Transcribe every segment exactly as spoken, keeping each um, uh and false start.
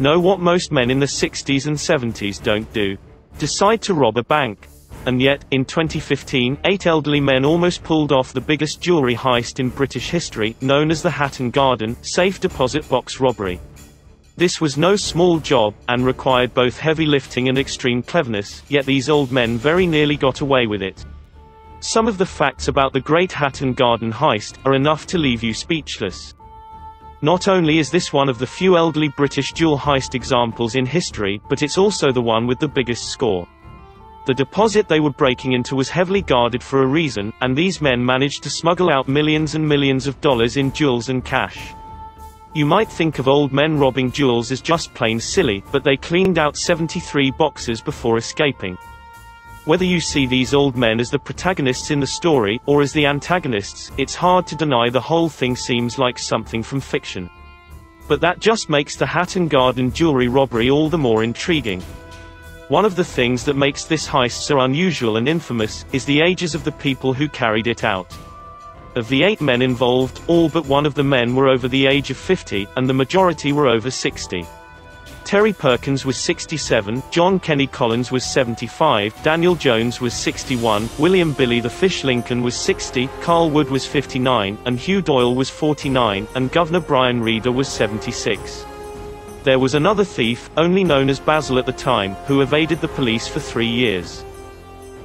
Know what most men in the sixties and seventies don't do. Decide to rob a bank. And yet, in twenty fifteen, eight elderly men almost pulled off the biggest jewelry heist in British history, known as the Hatton Garden Safe Deposit Box Robbery. This was no small job, and required both heavy lifting and extreme cleverness, yet these old men very nearly got away with it. Some of the facts about the Great Hatton Garden Heist are enough to leave you speechless. Not only is this one of the few elderly British jewel heist examples in history, but it's also the one with the biggest score. The deposit they were breaking into was heavily guarded for a reason, and these men managed to smuggle out millions and millions of dollars in jewels and cash. You might think of old men robbing jewels as just plain silly, but they cleaned out seventy-three boxes before escaping. Whether you see these old men as the protagonists in the story, or as the antagonists, it's hard to deny the whole thing seems like something from fiction. But that just makes the Hatton Garden jewelry robbery all the more intriguing. One of the things that makes this heist so unusual and infamous, is the ages of the people who carried it out. Of the eight men involved, all but one of the men were over the age of fifty, and the majority were over sixty. Terry Perkins was sixty-seven, John Kenny Collins was seventy-five, Daniel Jones was sixty-one, William Billy the Fish Lincoln was sixty, Carl Wood was fifty-nine, and Hugh Doyle was forty-nine, and Governor Brian Reader was seventy-six. There was another thief, only known as Basil at the time, who evaded the police for three years.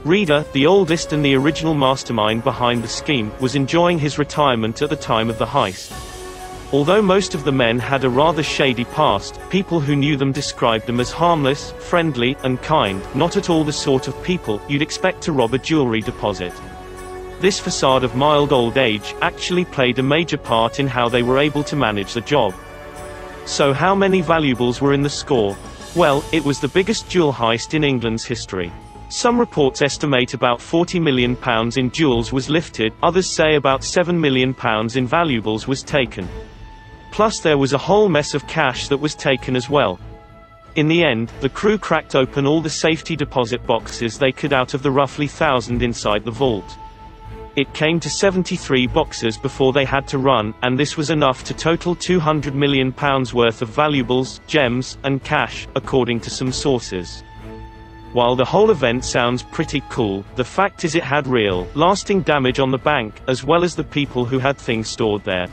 Reader, the oldest and the original mastermind behind the scheme, was enjoying his retirement at the time of the heist. Although most of the men had a rather shady past, people who knew them described them as harmless, friendly, and kind, not at all the sort of people you'd expect to rob a jewelry deposit. This facade of mild old age actually played a major part in how they were able to manage the job. So how many valuables were in the score? Well, it was the biggest jewel heist in England's history. Some reports estimate about forty million pounds in jewels was lifted, others say about seven million pounds in valuables was taken. Plus there was a whole mess of cash that was taken as well. In the end, the crew cracked open all the safety deposit boxes they could out of the roughly thousand inside the vault. It came to seventy-three boxes before they had to run, and this was enough to total two hundred million pounds worth of valuables, gems, and cash, according to some sources. While the whole event sounds pretty cool, the fact is it had real, lasting damage on the bank, as well as the people who had things stored there.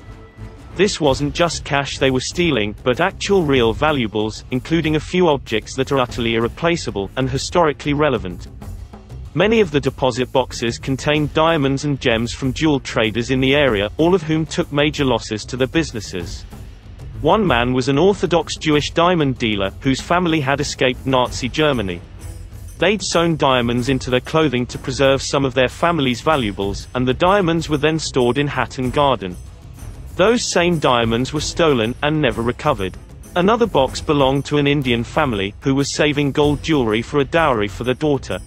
This wasn't just cash they were stealing, but actual real valuables, including a few objects that are utterly irreplaceable, and historically relevant. Many of the deposit boxes contained diamonds and gems from jewel traders in the area, all of whom took major losses to their businesses. One man was an Orthodox Jewish diamond dealer, whose family had escaped Nazi Germany. They'd sewn diamonds into their clothing to preserve some of their family's valuables, and the diamonds were then stored in Hatton Garden. Those same diamonds were stolen, and never recovered. Another box belonged to an Indian family, who was saving gold jewelry for a dowry for their daughter.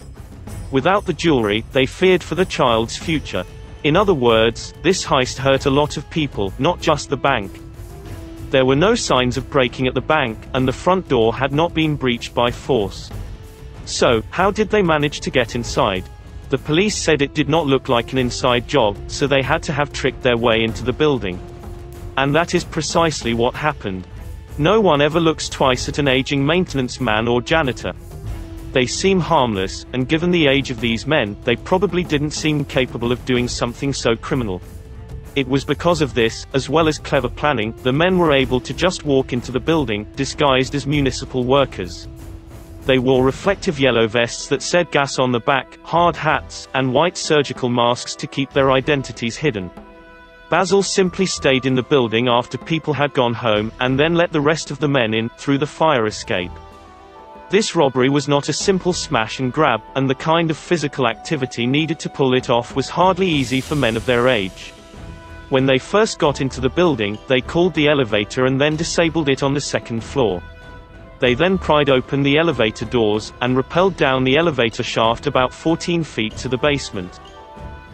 Without the jewelry, they feared for the child's future. In other words, this heist hurt a lot of people, not just the bank. There were no signs of breaking at the bank, and the front door had not been breached by force. So, how did they manage to get inside? The police said it did not look like an inside job, so they had to have tricked their way into the building. And that is precisely what happened. No one ever looks twice at an aging maintenance man or janitor. They seem harmless, and given the age of these men, they probably didn't seem capable of doing something so criminal. It was because of this, as well as clever planning, the men were able to just walk into the building, disguised as municipal workers. They wore reflective yellow vests that said gas on the back, hard hats, and white surgical masks to keep their identities hidden. Basil simply stayed in the building after people had gone home, and then let the rest of the men in, through the fire escape. This robbery was not a simple smash and grab, and the kind of physical activity needed to pull it off was hardly easy for men of their age. When they first got into the building, they called the elevator and then disabled it on the second floor. They then pried open the elevator doors, and rappelled down the elevator shaft about fourteen feet to the basement.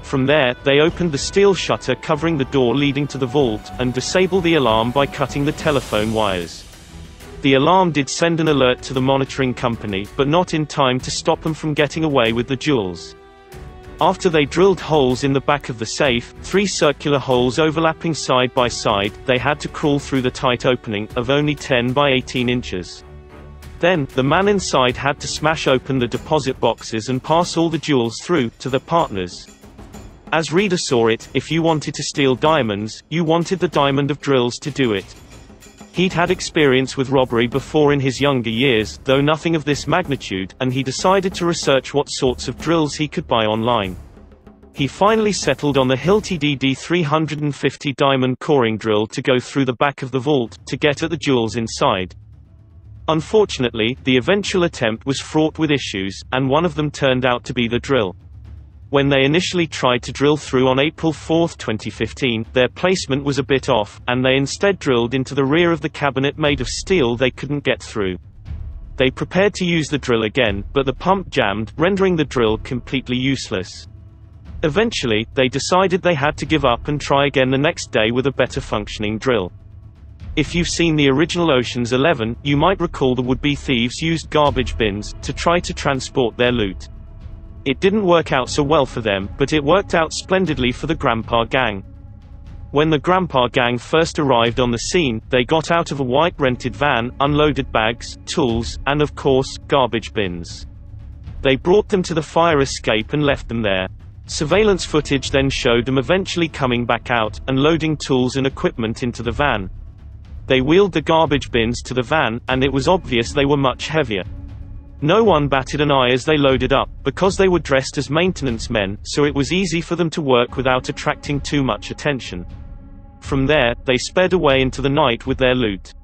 From there, they opened the steel shutter covering the door leading to the vault, and disabled the alarm by cutting the telephone wires. The alarm did send an alert to the monitoring company, but not in time to stop them from getting away with the jewels. After they drilled holes in the back of the safe, three circular holes overlapping side by side, they had to crawl through the tight opening, of only ten by eighteen inches. Then, the man inside had to smash open the deposit boxes and pass all the jewels through, to their partners. As Reader saw it, if you wanted to steal diamonds, you wanted the diamond of drills to do it. He'd had experience with robbery before in his younger years, though nothing of this magnitude, and he decided to research what sorts of drills he could buy online. He finally settled on the Hilti D D three fifty diamond coring drill to go through the back of the vault, to get at the jewels inside. Unfortunately, the eventual attempt was fraught with issues, and one of them turned out to be the drill. When they initially tried to drill through on April fourth twenty fifteen, their placement was a bit off, and they instead drilled into the rear of the cabinet made of steel they couldn't get through. They prepared to use the drill again, but the pump jammed, rendering the drill completely useless. Eventually, they decided they had to give up and try again the next day with a better functioning drill. If you've seen the original Ocean's Eleven, you might recall the would-be thieves used garbage bins to try to transport their loot. It didn't work out so well for them, but it worked out splendidly for the Grandpa Gang. When the Grandpa Gang first arrived on the scene, they got out of a white rented van, unloaded bags, tools, and of course, garbage bins. They brought them to the fire escape and left them there. Surveillance footage then showed them eventually coming back out, and loading tools and equipment into the van. They wheeled the garbage bins to the van, and it was obvious they were much heavier. No one batted an eye as they loaded up, because they were dressed as maintenance men, so it was easy for them to work without attracting too much attention. From there, they sped away into the night with their loot.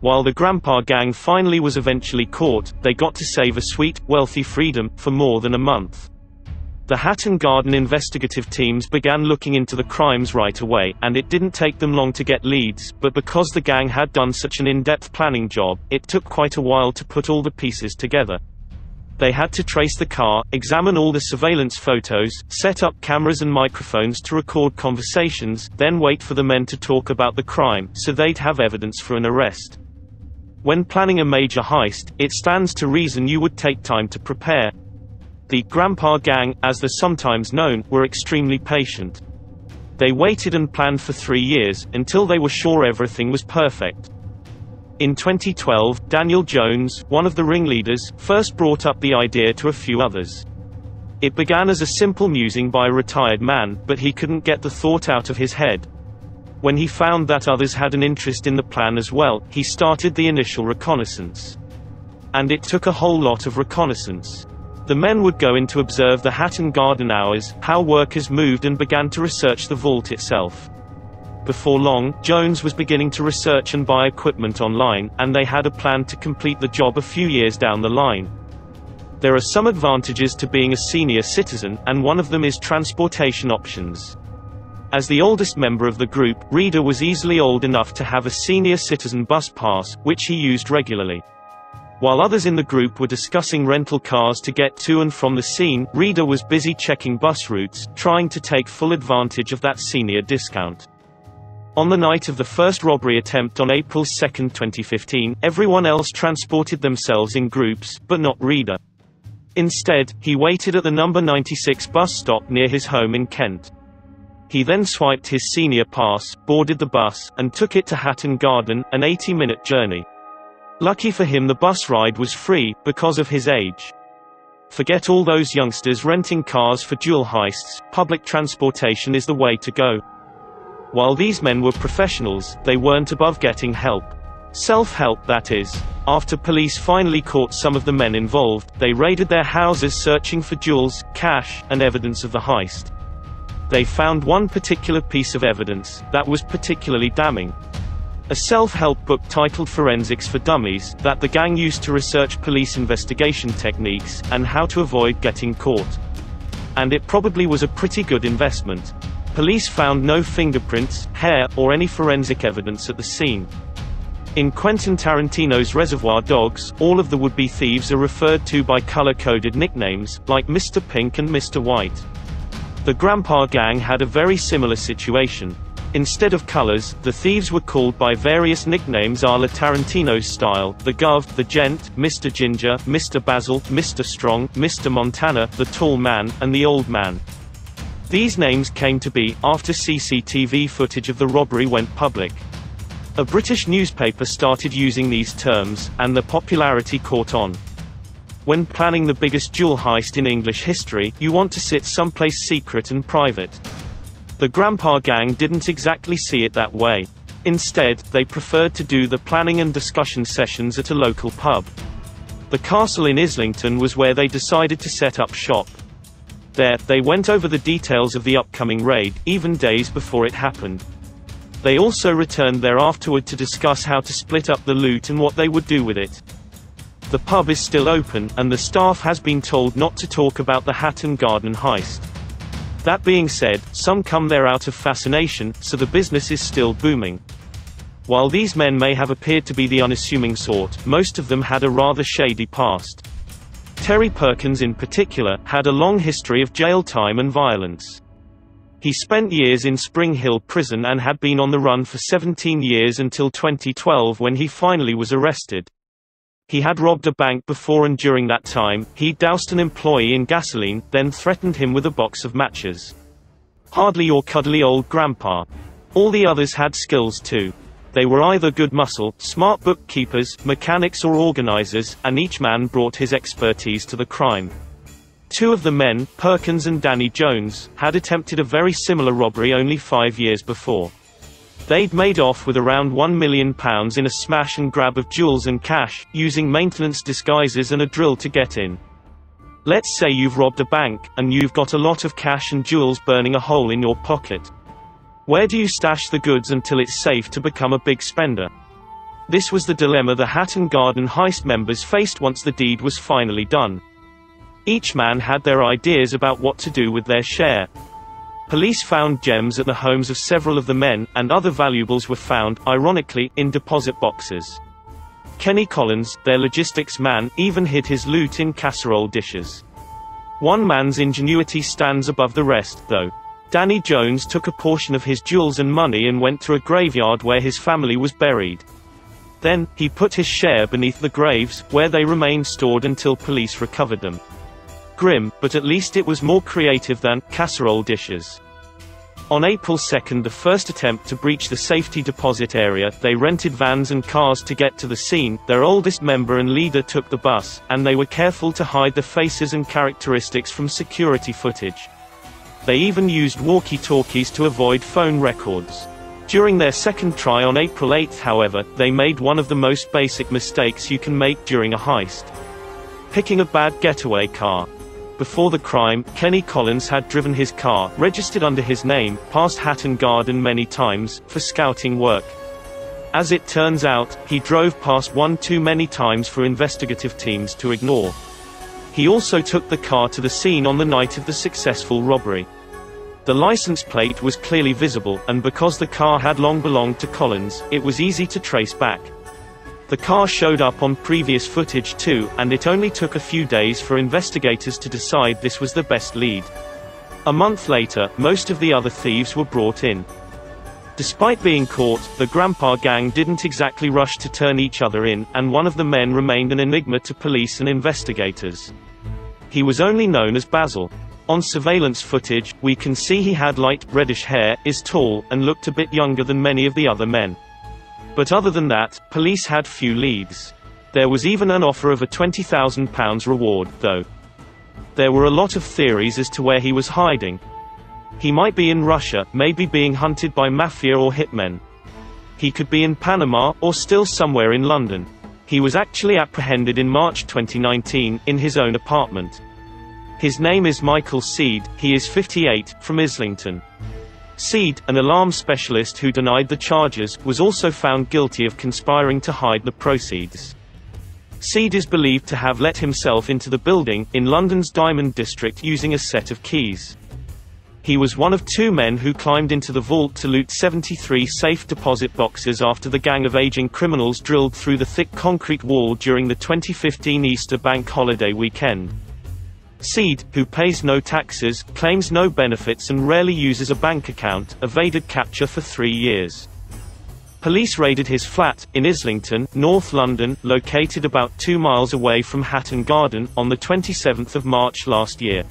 While the Grandpa Gang finally was eventually caught, they got to save a sweet, wealthy freedom, for more than a month. The Hatton Garden investigative teams began looking into the crimes right away, and it didn't take them long to get leads, but because the gang had done such an in-depth planning job, it took quite a while to put all the pieces together. They had to trace the car, examine all the surveillance photos, set up cameras and microphones to record conversations, then wait for the men to talk about the crime, so they'd have evidence for an arrest. When planning a major heist, it stands to reason you would take time to prepare. The Grandpa Gang, as they're sometimes known, were extremely patient. They waited and planned for three years, until they were sure everything was perfect. In twenty twelve, Daniel Jones, one of the ringleaders, first brought up the idea to a few others. It began as a simple musing by a retired man, but he couldn't get the thought out of his head. When he found that others had an interest in the plan as well, he started the initial reconnaissance. And it took a whole lot of reconnaissance. The men would go in to observe the Hatton Garden hours, how workers moved, and began to research the vault itself. Before long, Jones was beginning to research and buy equipment online, and they had a plan to complete the job a few years down the line. There are some advantages to being a senior citizen, and one of them is transportation options. As the oldest member of the group, Reader was easily old enough to have a senior citizen bus pass, which he used regularly. While others in the group were discussing rental cars to get to and from the scene, Reader was busy checking bus routes, trying to take full advantage of that senior discount. On the night of the first robbery attempt on April second twenty fifteen, everyone else transported themselves in groups, but not Reader. Instead, he waited at the number ninety-six bus stop near his home in Kent. He then swiped his senior pass, boarded the bus, and took it to Hatton Garden, an eighty-minute journey. Lucky for him, the bus ride was free, because of his age. Forget all those youngsters renting cars for jewel heists, public transportation is the way to go. While these men were professionals, they weren't above getting help. Self-help, that is. After police finally caught some of the men involved, they raided their houses searching for jewels, cash, and evidence of the heist. They found one particular piece of evidence that was particularly damning. A self-help book titled Forensics for Dummies, that the gang used to research police investigation techniques, and how to avoid getting caught. And it probably was a pretty good investment. Police found no fingerprints, hair, or any forensic evidence at the scene. In Quentin Tarantino's Reservoir Dogs, all of the would-be thieves are referred to by color-coded nicknames, like Mister Pink and Mister White. The Grandpa Gang had a very similar situation. Instead of colors, the thieves were called by various nicknames a la Tarantino's style: the Gov, the Gent, Mister Ginger, Mister Basil, Mister Strong, Mister Montana, the Tall Man, and the Old Man. These names came to be, after C C T V footage of the robbery went public. A British newspaper started using these terms, and their popularity caught on. When planning the biggest jewel heist in English history, you want to sit someplace secret and private. The Grandpa Gang didn't exactly see it that way. Instead, they preferred to do the planning and discussion sessions at a local pub. The Castle in Islington was where they decided to set up shop. There, they went over the details of the upcoming raid, even days before it happened. They also returned there afterward to discuss how to split up the loot and what they would do with it. The pub is still open, and the staff has been told not to talk about the Hatton Garden heist. That being said, some come there out of fascination, so the business is still booming. While these men may have appeared to be the unassuming sort, most of them had a rather shady past. Terry Perkins in particular, had a long history of jail time and violence. He spent years in Spring Hill Prison and had been on the run for seventeen years until twenty twelve when he finally was arrested. He had robbed a bank before, and during that time, he doused an employee in gasoline, then threatened him with a box of matches. Hardly your cuddly old grandpa. All the others had skills too. They were either good muscle, smart bookkeepers, mechanics or organizers, and each man brought his expertise to the crime. Two of the men, Perkins and Danny Jones, had attempted a very similar robbery only five years before. They'd made off with around one million pounds in a smash and grab of jewels and cash, using maintenance disguises and a drill to get in. Let's say you've robbed a bank, and you've got a lot of cash and jewels burning a hole in your pocket. Where do you stash the goods until it's safe to become a big spender? This was the dilemma the Hatton Garden heist members faced once the deed was finally done. Each man had their ideas about what to do with their share. Police found gems at the homes of several of the men, and other valuables were found, ironically, in deposit boxes. Kenny Collins, their logistics man, even hid his loot in casserole dishes. One man's ingenuity stands above the rest, though. Danny Jones took a portion of his jewels and money and went to a graveyard where his family was buried. Then, he put his share beneath the graves, where they remained stored until police recovered them. Grim, but at least it was more creative than casserole dishes. On April second, the first attempt to breach the safety deposit area, they rented vans and cars to get to the scene. Their oldest member and leader took the bus, and they were careful to hide their faces and characteristics from security footage. They even used walkie-talkies to avoid phone records. During their second try on April eighth, however, they made one of the most basic mistakes you can make during a heist: picking a bad getaway car. Before the crime, Kenny Collins had driven his car, registered under his name, past Hatton Garden many times, for scouting work. As it turns out, he drove past one too many times for investigative teams to ignore. He also took the car to the scene on the night of the successful robbery. The license plate was clearly visible, and because the car had long belonged to Collins, it was easy to trace back. The car showed up on previous footage too, and it only took a few days for investigators to decide this was the best lead. A month later, most of the other thieves were brought in. Despite being caught, the Grandpa Gang didn't exactly rush to turn each other in, and one of the men remained an enigma to police and investigators. He was only known as Basil. On surveillance footage, we can see he had light, reddish hair, is tall, and looked a bit younger than many of the other men. But other than that, police had few leads. There was even an offer of a twenty thousand pounds reward, though. There were a lot of theories as to where he was hiding. He might be in Russia, maybe being hunted by mafia or hitmen. He could be in Panama, or still somewhere in London. He was actually apprehended in March twenty nineteen, in his own apartment. His name is Michael Seed, he is fifty-eight, from Islington. Seed, an alarm specialist who denied the charges, was also found guilty of conspiring to hide the proceeds. Seed is believed to have let himself into the building, in London's Diamond District, using a set of keys. He was one of two men who climbed into the vault to loot seventy-three safe deposit boxes after the gang of aging criminals drilled through the thick concrete wall during the twenty fifteen Easter bank holiday weekend. Seed, who pays no taxes, claims no benefits and rarely uses a bank account, evaded capture for three years. Police raided his flat, in Islington, North London, located about two miles away from Hatton Garden, on the twenty-seventh of March last year.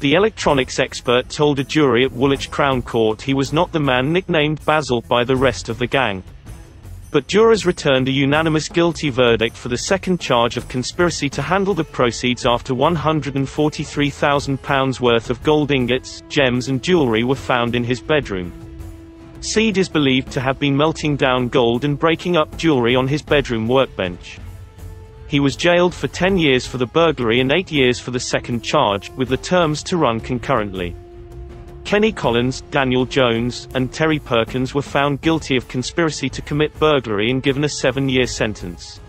The electronics expert told a jury at Woolwich Crown Court he was not the man nicknamed Basil by the rest of the gang. But jurors returned a unanimous guilty verdict for the second charge of conspiracy to handle the proceeds after one hundred forty-three thousand pounds worth of gold ingots, gems and jewellery were found in his bedroom. Seed is believed to have been melting down gold and breaking up jewellery on his bedroom workbench. He was jailed for ten years for the burglary and eight years for the second charge, with the terms to run concurrently. Kenny Collins, Daniel Jones, and Terry Perkins were found guilty of conspiracy to commit burglary and given a seven-year sentence.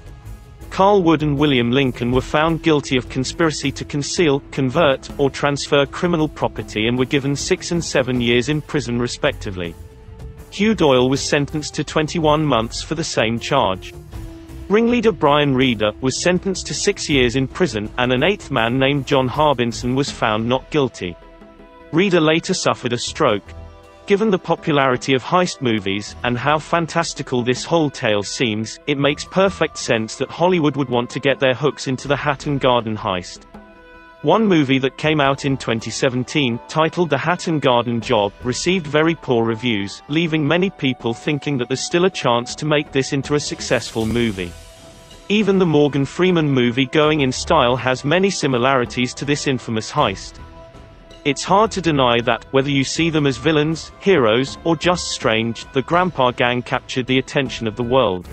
Carl Wood and William Lincoln were found guilty of conspiracy to conceal, convert, or transfer criminal property and were given six and seven years in prison respectively. Hugh Doyle was sentenced to twenty-one months for the same charge. Ringleader Brian Reader was sentenced to six years in prison, and an eighth man named John Harbinson was found not guilty. Reader later suffered a stroke. Given the popularity of heist movies, and how fantastical this whole tale seems, it makes perfect sense that Hollywood would want to get their hooks into the Hatton Garden heist. One movie that came out in twenty seventeen, titled The Hatton Garden Job, received very poor reviews, leaving many people thinking that there's still a chance to make this into a successful movie. Even the Morgan Freeman movie Going in Style has many similarities to this infamous heist. It's hard to deny that, whether you see them as villains, heroes, or just strange, the Grandpa Gang captured the attention of the world.